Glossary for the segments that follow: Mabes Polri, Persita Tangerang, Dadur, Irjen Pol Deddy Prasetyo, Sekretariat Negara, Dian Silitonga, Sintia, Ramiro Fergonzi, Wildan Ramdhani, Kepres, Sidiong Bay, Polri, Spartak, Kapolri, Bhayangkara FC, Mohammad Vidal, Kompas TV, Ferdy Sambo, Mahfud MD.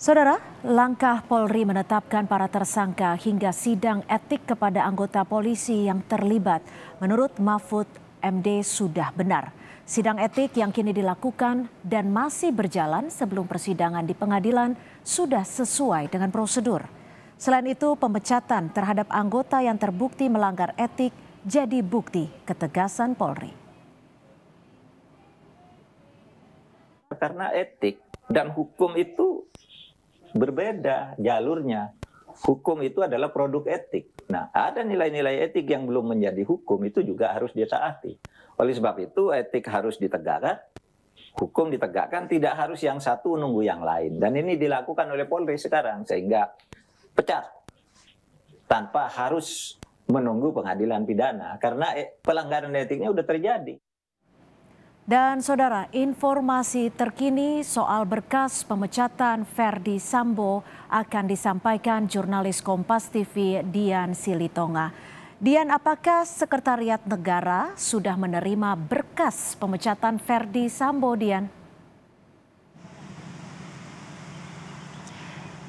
Saudara, langkah Polri menetapkan para tersangka hingga sidang etik kepada anggota polisi yang terlibat menurut Mahfud MD sudah benar. Sidang etik yang kini dilakukan dan masih berjalan sebelum persidangan di pengadilan sudah sesuai dengan prosedur. Selain itu, pemecatan terhadap anggota yang terbukti melanggar etik jadi bukti ketegasan Polri. Karena etik dan hukum itu berbeda jalurnya. Hukum itu adalah produk etik. Nah, ada nilai-nilai etik yang belum menjadi hukum, itu juga harus ditaati. Oleh sebab itu, etik harus ditegakkan, hukum ditegakkan, tidak harus yang satu nunggu yang lain. Dan ini dilakukan oleh Polri sekarang, sehingga pecat tanpa harus menunggu pengadilan pidana, karena pelanggaran etiknya sudah terjadi. Dan saudara, informasi terkini soal berkas pemecatan Ferdy Sambo akan disampaikan jurnalis Kompas TV Dian Silitonga. Dian, apakah Sekretariat Negara sudah menerima berkas pemecatan Ferdy Sambo, Dian?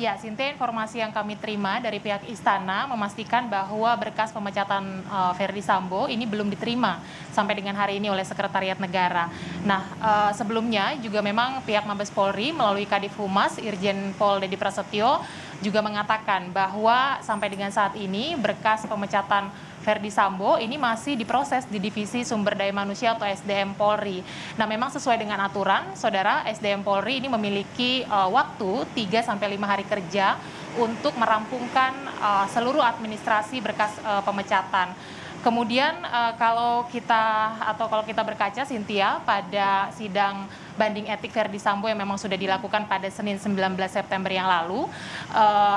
Ya, Sintia, informasi yang kami terima dari pihak Istana memastikan bahwa berkas pemecatan Ferdy Sambo ini belum diterima sampai dengan hari ini oleh Sekretariat Negara. Nah, sebelumnya juga memang pihak Mabes Polri melalui Kadif Humas Irjen Pol Deddy Prasetyo juga mengatakan bahwa sampai dengan saat ini berkas pemecatan Ferdy Sambo ini masih diproses di Divisi Sumber Daya Manusia atau SDM Polri. Nah, memang sesuai dengan aturan, saudara, SDM Polri ini memiliki waktu 3-5 hari kerja untuk merampungkan seluruh administrasi berkas pemecatan. Kemudian kalau kita berkaca, Sintia, pada sidang banding etik Ferdy Sambo yang memang sudah dilakukan pada Senin 19 September yang lalu,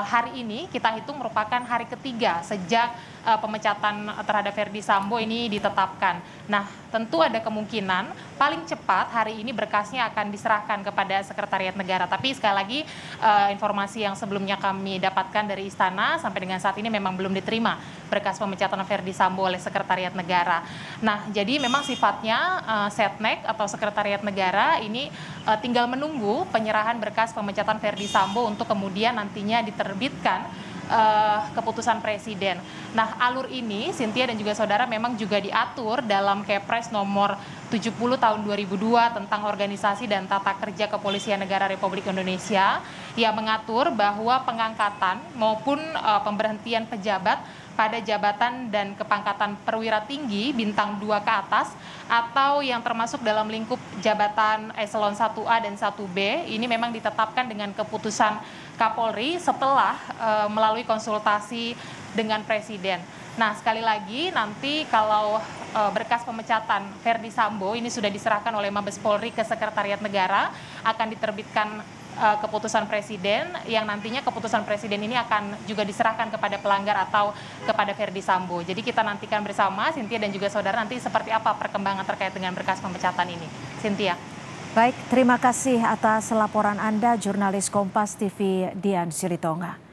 hari ini kita hitung merupakan hari ketiga sejak pemecatan terhadap Ferdy Sambo ini ditetapkan. Nah, tentu ada kemungkinan paling cepat hari ini berkasnya akan diserahkan kepada Sekretariat Negara. Tapi sekali lagi informasi yang sebelumnya kami dapatkan dari Istana sampai dengan saat ini memang belum diterima berkas pemecatan Ferdy Sambo oleh Sekretariat Negara. Nah, jadi memang sifatnya setnek atau Sekretariat Negara ini tinggal menunggu penyerahan berkas pemecatan Ferdy Sambo untuk kemudian nantinya diterbitkan keputusan presiden. Nah, alur ini, Sintia dan juga saudara, memang juga diatur dalam Kepres nomor 70 tahun 2002 tentang organisasi dan tata kerja kepolisian negara Republik Indonesia yang mengatur bahwa pengangkatan maupun pemberhentian pejabat pada jabatan dan kepangkatan perwira tinggi bintang 2 ke atas atau yang termasuk dalam lingkup jabatan eselon 1A dan 1B ini memang ditetapkan dengan keputusan Kapolri setelah melalui konsultasi dengan Presiden. Nah, sekali lagi nanti kalau berkas pemecatan Ferdy Sambo ini sudah diserahkan oleh Mabes Polri ke Sekretariat Negara, akan diterbitkan keputusan presiden yang nantinya keputusan presiden ini akan juga diserahkan kepada pelanggar atau kepada Ferdy Sambo. Jadi kita nantikan bersama, Sintia dan juga saudara, nanti seperti apa perkembangan terkait dengan berkas pemecatan ini. Sintia. Baik, terima kasih atas laporan Anda, jurnalis Kompas TV Dian Silitonga.